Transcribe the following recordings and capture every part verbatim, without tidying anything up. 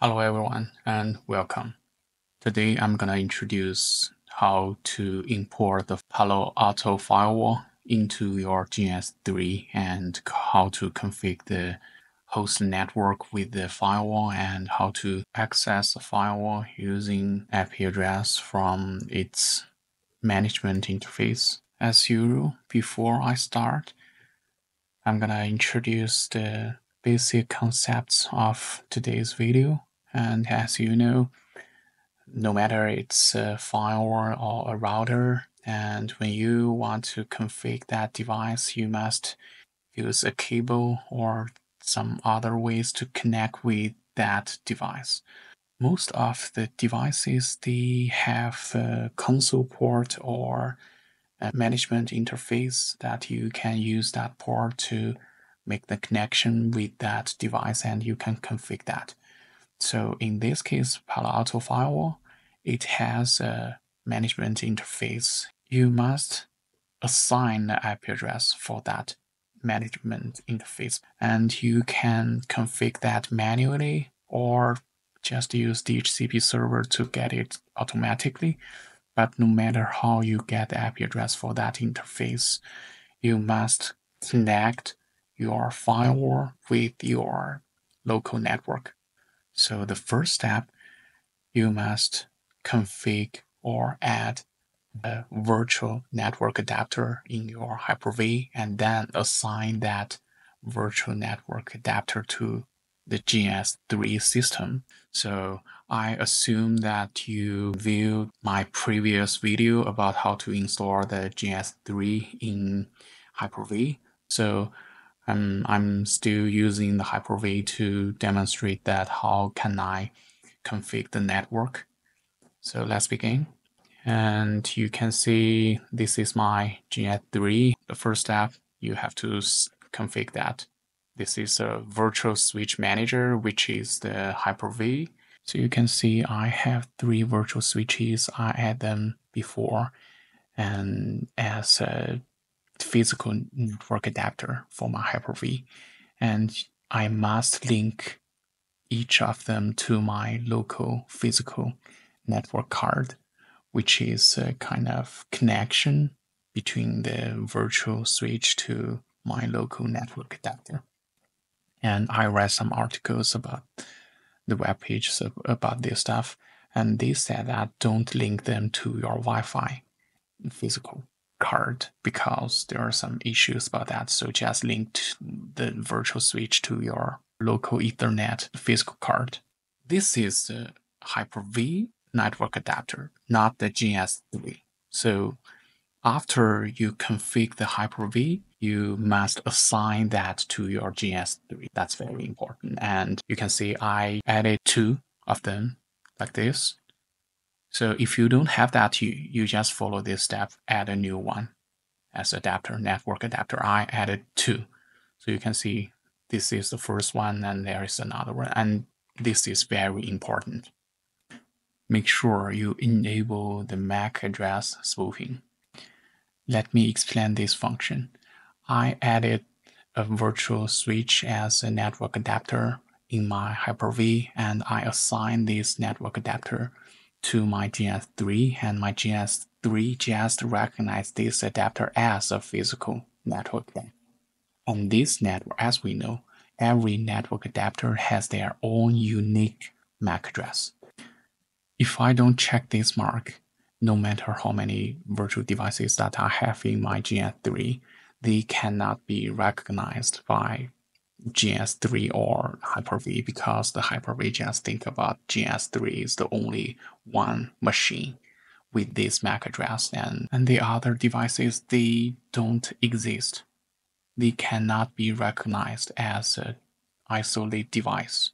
Hello everyone and welcome. Today I'm going to introduce how to import the Palo Alto firewall into your G N S three and how to configure the host network with the firewall and how to access the firewall using I P address from its management interface. As usual, before I start, I'm going to introduce the basic concepts of today's video. And as you know, no matter it's a firewall or a router, and when you want to configure that device, you must use a cable or some other ways to connect with that device. Most of the devices, they have a console port or a management interface that you can use that port to make the connection with that device, and you can configure that. So in this case, Palo Alto Firewall, it has a management interface. You must assign the I P address for that management interface, and you can configure that manually or just use D H C P server to get it automatically. But no matter how you get the I P address for that interface, you must connect your firewall with your local network. So the first step, you must configure or add a virtual network adapter in your Hyper-V and then assign that virtual network adapter to the G N S three system. So I assume that you viewed my previous video about how to install the G N S three in Hyper-V. So Um, I'm still using the Hyper-V to demonstrate that how can I configure the network. So let's begin. And you can see this is my G N S three. The first step, you have to configure that. This is a virtual switch manager, which is the Hyper-V. So you can see I have three virtual switches. I had them before and as a physical network adapter for my Hyper-V, and I must link each of them to my local physical network card, which is a kind of connection between the virtual switch to my local network adapter. And I read some articles about the web page about this stuff, and they said that don't link them to your Wi-Fi physical card because there are some issues about that. So just link the virtual switch to your local Ethernet physical card. This is the Hyper-V network adapter, not the G N S three. So after you configure the Hyper-V, you must assign that to your G N S three. That's very important. And you can see I added two of them like this. So if you don't have that, you, you just follow this step, add a new one as adapter, network adapter. I added two. So you can see this is the first one and there is another one. And this is very important. Make sure you enable the M A C address spoofing. Let me explain this function. I added a virtual switch as a network adapter in my Hyper-V, and I assigned this network adapter to my G N S three, and my G N S three just recognizes this adapter as a physical network. On this network, as we know, every network adapter has their own unique M A C address. If I don't check this mark, no matter how many virtual devices that I have in my G N S three, they cannot be recognized by G N S three or Hyper-V, because the Hyper-V just think about G N S three is the only one machine with this M A C address, and, and the other devices, they don't exist. They cannot be recognized as an isolated device.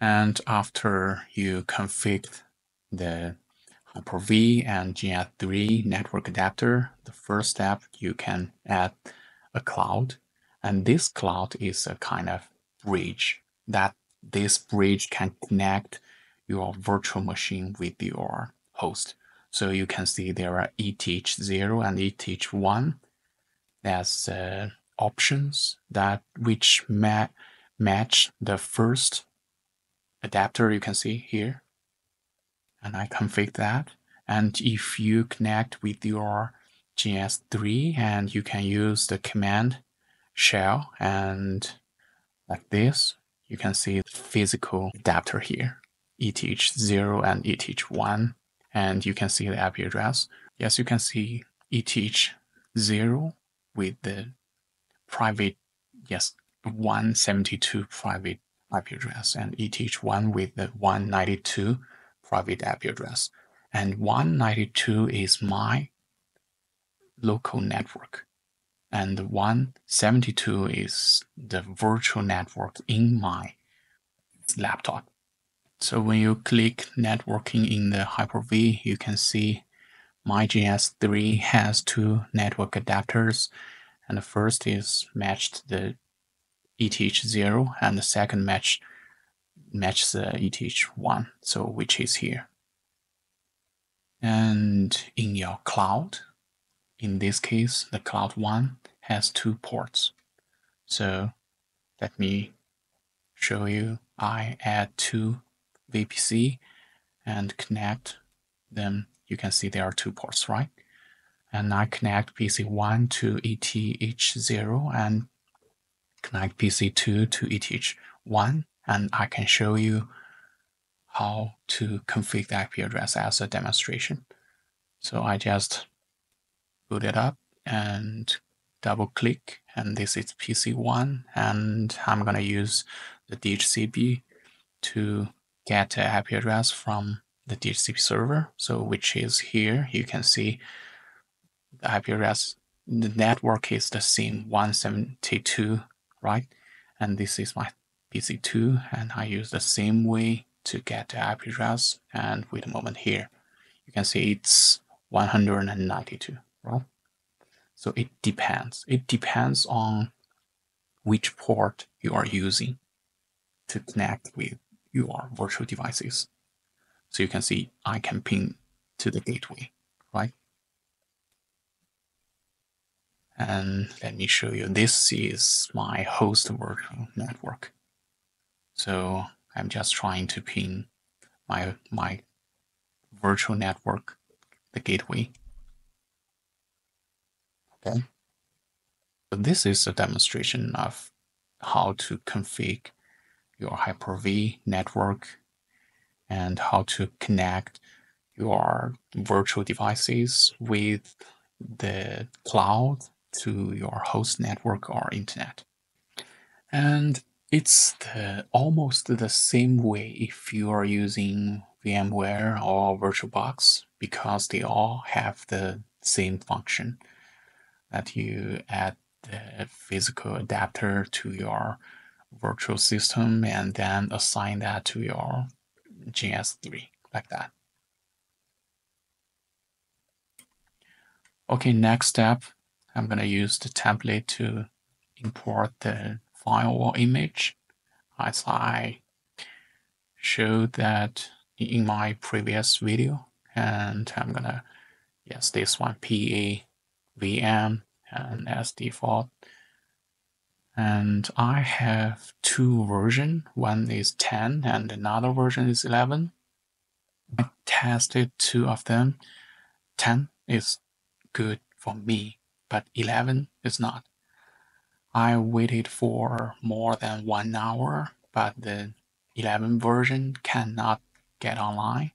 And after you configure the Hyper-V and G N S three network adapter, the first step, you can add a cloud. And this cloud is a kind of bridge that this bridge can connect your virtual machine with your host. So you can see there are E T H zero and E T H one. There's uh, options that which ma match the first adapter you can see here. And I config that. And if you connect with your G N S three, and you can use the command shell, and like this, you can see the physical adapter here, E T H zero and E T H one. And you can see the I P address. Yes, you can see E T H zero with the private, yes, one seventy-two private I P address, and E T H one with the one ninety-two private I P address. And one ninety-two is my local network, and one seventy-two is the virtual network in my laptop. So when you click networking in the Hyper-V, you can see my G N S three has two network adapters, and the first is matched the E T H zero, and the second match matches the E T H one, so which is here. And in your cloud, in this case, the cloud one has two ports. So let me show you. I add two V P C and connect them. You can see there are two ports, right? And I connect P C one to E T H zero and connect P C two to E T H one. And I can show you how to configure the I P address as a demonstration. So I just boot it up and double click. And this is P C one. And I'm going to use the D H C P to get the I P address from the D H C P server, so which is here. You can see the I P address, the network is the same one seventy-two, right? And this is my P C two, and I use the same way to get the I P address. And wait a moment here, you can see it's one hundred ninety-two, right? So it depends. It depends on which port you are using to connect with your virtual devices. So you can see I can ping to the gateway, right? And let me show you, this is my host virtual network. So I'm just trying to ping my, my virtual network, the gateway. Okay. So this is a demonstration of how to configure your Hyper-V network and how to connect your virtual devices with the cloud to your host network or internet. And it's the, almost the same way if you are using VMware or VirtualBox, because they all have the same function, that you add the physical adapter to your virtual system and then assign that to your G N S three, like that. Okay, next step, I'm going to use the template to import the firewall image. As I showed that in my previous video, and I'm going to, yes, this one, P A V M, and as default. And I have two versions. One is ten and another version is eleven. I tested two of them. ten is good for me, but eleven is not. I waited for more than one hour, but the eleven version cannot get online.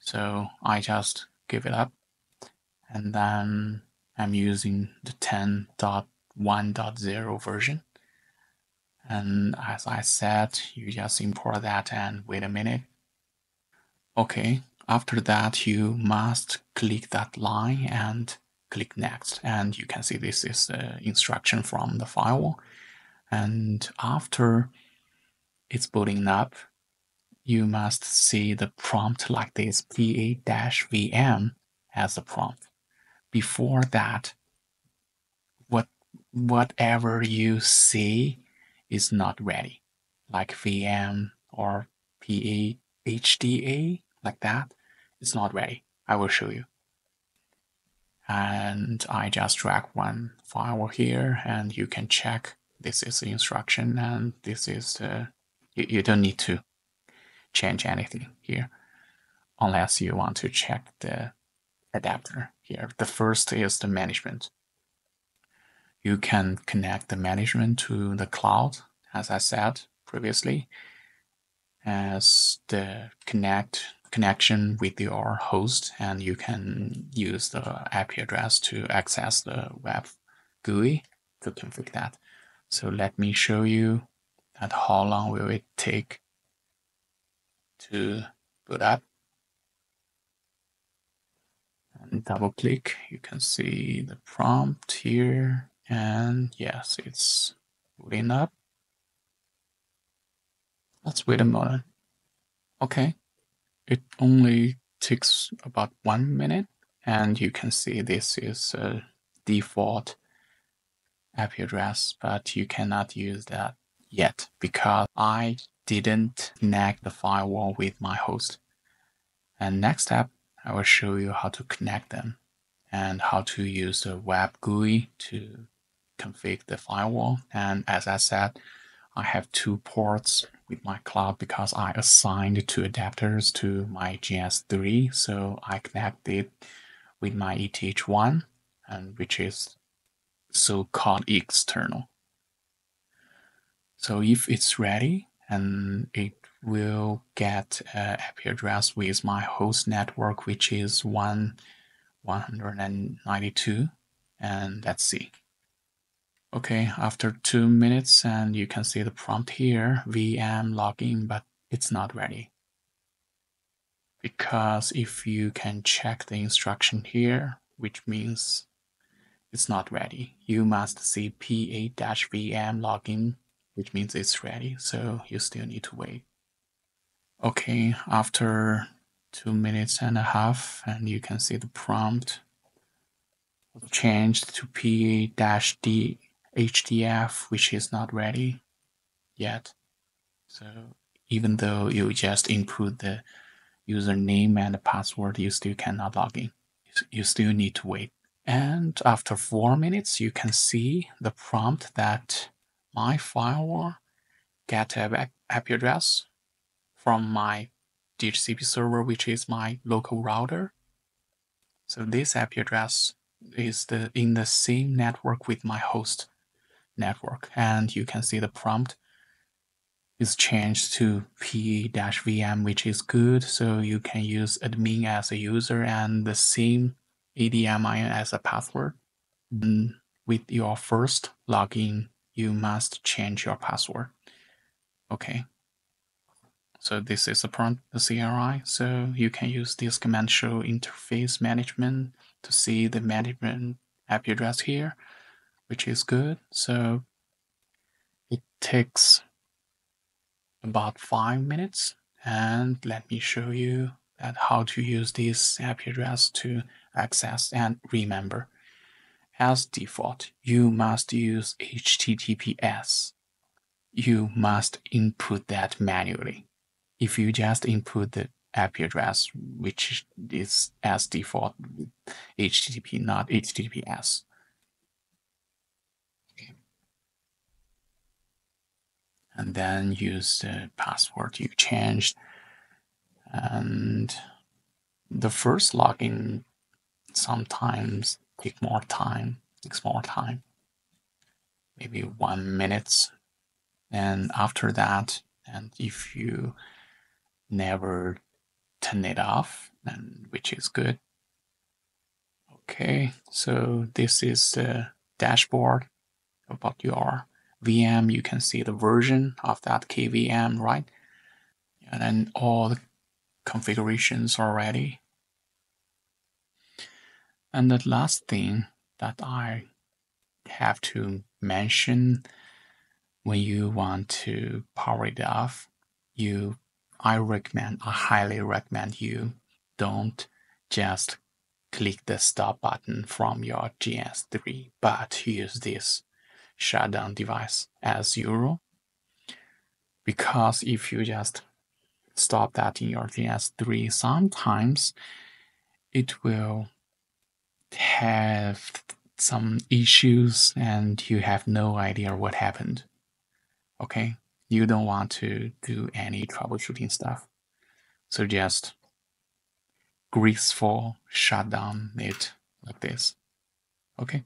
So I just give it up. And then I'm using the ten dot one dot zero version, and as I said, you just import that and wait a minute. Okay, after that you must click that line and click next, and you can see this is the instruction from the firewall. And after it's booting up, you must see the prompt like this, P A V M as a prompt. Before that, whatever you see is not ready, like V M or P A H D A, like that, it's not ready. I will show you. And I just drag one firewall here, and you can check this is the instruction, and this is the, you, you don't need to change anything here, unless you want to check the adapter here. The first is the management. You can connect the management to the cloud, as I said previously, as the connect connection with your host, and you can use the I P address to access the web G U I to configure that. So let me show you that how long will it take to boot up. And double click, you can see the prompt here, and yes, it's booting up. Let's wait a moment. Okay, it only takes about one minute, and you can see this is a default I P address, but you cannot use that yet because I didn't connect the firewall with my host. And next step, I will show you how to connect them and how to use the web G U I to configure the firewall. And as I said, I have two ports with my cloud because I assigned two adapters to my G N S three. So I connected with my E T H one, and which is so-called external. So if it's ready, and it will get an I P address with my host network, which is one one nine two, and let's see. Okay, after two minutes, and you can see the prompt here, V M login, but it's not ready. Because if you can check the instruction here, which means it's not ready. You must see P A V M login, which means it's ready, so you still need to wait. Okay, after two minutes and a half, and you can see the prompt changed to P A D H D F, which is not ready yet. So even though you just input the username and the password, you still cannot log in. You still need to wait. And after four minutes, you can see the prompt that my firewall get a I P address from my D H C P server, which is my local router. So this I P address is the in the same network with my host network. And you can see the prompt is changed to P A V M, which is good. So you can use admin as a user and the same A D M I N as a password. And with your first login, you must change your password. Okay. So this is the prompt, the C R I. So you can use this command show interface management to see the management I P address here, which is good. So it takes about five minutes. And let me show you that how to use this I P address to access. And remember, as default, you must use H T T P S. You must input that manually. If you just input the I P address, which is as default with H T T P, not H T T P S. Okay. And then use the password you changed. And the first login sometimes takes more time, takes more time, maybe one minute. And after that, and if you never turn it off, and which is good. Okay, so this is the dashboard about your V M. You can see the version of that K V M, right? And then all the configurations are ready. And the last thing that I have to mention, when you want to power it off, you I recommend, I highly recommend you don't just click the stop button from your G N S three, but use this shutdown device as zero. Because if you just stop that in your G N S three, sometimes it will have some issues and you have no idea what happened. Okay? You don't want to do any troubleshooting stuff. So just graceful shut down it like this. Okay.